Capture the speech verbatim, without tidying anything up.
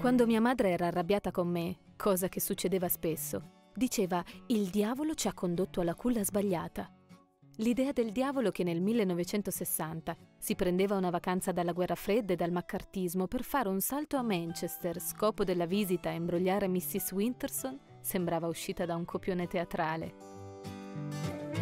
Quando mia madre era arrabbiata con me, cosa che succedeva spesso, diceva «Il diavolo ci ha condotto alla culla sbagliata». L'idea del diavolo che nel millenovecentosessanta si prendeva una vacanza dalla guerra fredda e dal maccartismo per fare un salto a Manchester, scopo della visita a imbrogliare missus Winterson, sembrava uscita da un copione teatrale.